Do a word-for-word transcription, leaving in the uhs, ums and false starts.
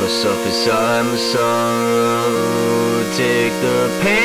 myself inside my sorrow. Take the pain